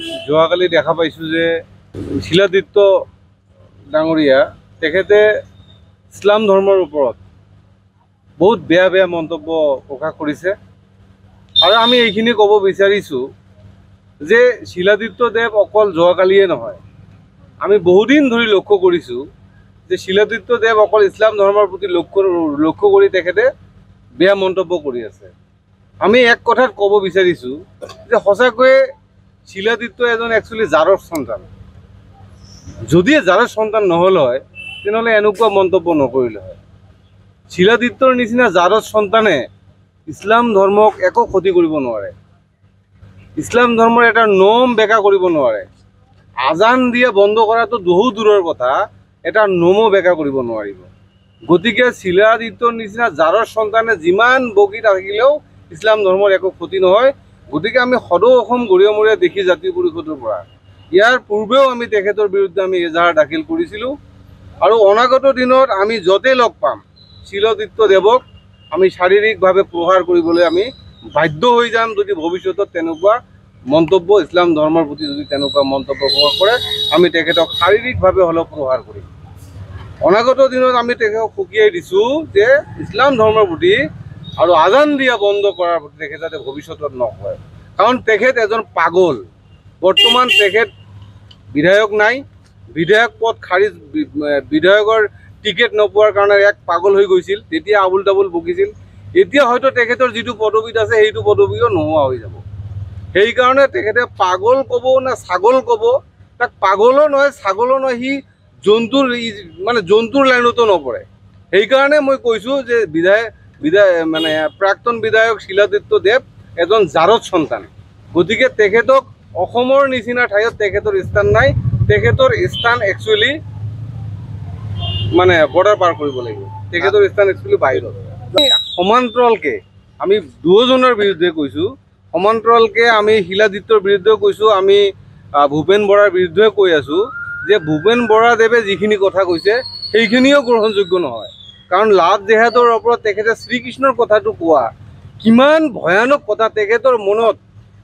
जो काली देखा पासी शिलादित्य डांगरिया इस्लाम धर्मर ऊपर बहुत बेया बेया मंतव्य प्रकाश करिछे और आमी एइखिनि कब विचारिछु जे शिलादित्य देव अकल जो कालिए नहय आमी बहुदिन धरि लक्ष्य करिछु जे शिलादित्य देव अकल इस्लाम धर्मर प्रति लक्ष्य करि तेखेते बेया मंतव्य करि आछे। आमी एक कथा कब विचारिछु जे हसाकय शिलादित्य एजन एक्चुअली जारर सन्तान यदि जारर सन्तान नहल हय तेनहले एनुका मंतव्य नकरिले हय। शिलादित्यर निचिना जारर सन्ताने इस्लाम धर्मक एको क्षति करिब नोवारे, इस्लाम धर्मर एटा नोम बेका करिब नोवारे, आजान दिया बन्द करा तो बहुत दूरर कथा एटा नोमो बेका करिब नोवारिब। गतिके शिलादित्यर निचिना जारर सन्ताने जिमान बगी राखिलेও इस्लाम धर्मर एको क्षति নহয়। गतिके आमी सदৌ অসম गरिया-মৰিয়া দেশী জাতীয় পৰিষদৰ পৰা ইয়াৰ পূৰ্বেও আমি তেখেতৰ বিৰুদ্ধে আমি এজাহাৰ দাখিল কৰিছিলো আৰু অনাগত দিনত আমি যতে লগ পাম शिलादित्य देवक आमी शारीरिक भावे प्रहार करिबोले आमी बाध्य हो जाम यदि भविष्यत तेनुका मंतव्य इस्लाम धर्मर प्रति यदि तेनुका मंतव्य प्रकाश करे आमी तेखेतक शारीरिक भावे हलो प्रहार करिम। अनागत दिनत आमी तेखेतक फुकियाइ दिछु जे इस्लाम धर्मर प्रति आरो आजान दिया बन्द करार प्रति तेखेते भविष्यतत नकय कारण तेखेत एजन पागल। बर्तमान तेखेत विधायक नाई, विधायक पद खारिज, विधायकर टिकेट नपार कारण एक पागल हो गई आबुल ताबुल बकिल एटर जी पदवीत आई पदवीओ नोआ हो जाते पागल कब ना छागल कब तक पागलो नए छागलो नए हि जंतुर मानने जंतुर लाइनतो नपड़े। सहीकार मैं कैसा जो विधायक विधायक मानने प्राक्तन विधायक शिलादित्य देव एजन जारद सन्तान गति के निचिना ठायतर स्थान ना स्थान एक्चुअली माने बॉर्डर पार कर स्थान एक्चुअली बाहर समान्तराल के आम दुजर विरुदे कैसा समान्तराल के आम शिलादित्यर विरुदे कैसा आम भूपेन बरार विरुदे कै आसो जे भूपेन बरादेवे जीखिनि कथा कैसे सैखिनिओ ग्रहणयोग्य नहय कारण लाभ देहादर ओपरत तेखेते श्रीकृष्णर कथाटो कोआ किमान भयानक कथा तेखेतर मनत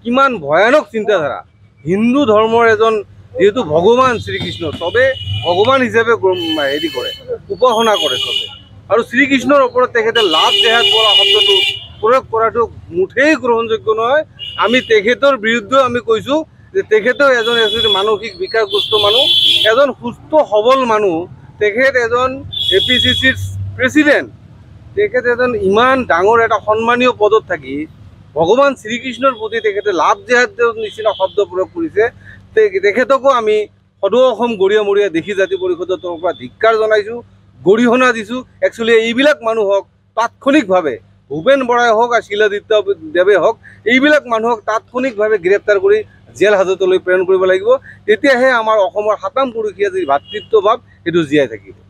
किमान भयानक चिंताधारा। हिंदू धर्मर एजन जीतु भगवान श्रीकृष्ण सबे भगवान हिसाबे हेरि करे उपासना करे सबे और श्रीकृष्णर ओपरत तेखेते लाभ देहात बोला शब्दटो प्रयोग कराटो मुठेई ग्रहणयोग्य नहय। आमी तेखेतर बिरुद्धे आमी कइसु जे तेखेते एजन एसुर मानसिक विकारग्रस्त मानुह एजन सुस्थ सबल मानुह तेखेत एजन एपीसीसी प्रेसिडेंट तेखेत एजन इमान डांगर एटा सम्मानीय पदत थाकि भगवान श्रीकृष्णर प्रति तेखेते लाभ देहात निचिना शब्द प्रयोग करिछे तेखेतको आमी सदৌ অসম गरिया-মৰিয়া দেশী জাতীয় পৰিষদৰ তৰফৰ পৰা ধিক্কাৰ জনাইছো, গৰিহণা দিছো। একচুৱেলি এইবিলাক মানুহক তাৎক্ষণিকভাৱে ভূপেন বৰাই হওক আৰু শিলাদিত্য দেৱে হওক এইবিলাক মানুহক তাৎক্ষণিকভাৱে গ্ৰেপ্তাৰ কৰি জেল হাজতলৈ প্ৰেৰণ কৰিব লাগিব। তেতিয়াহে আমাৰ অসমৰ হাতাম পুৰুষীয়া যি ভাতৃত্বভাৱ সেইটো জীয়াই থাকিব।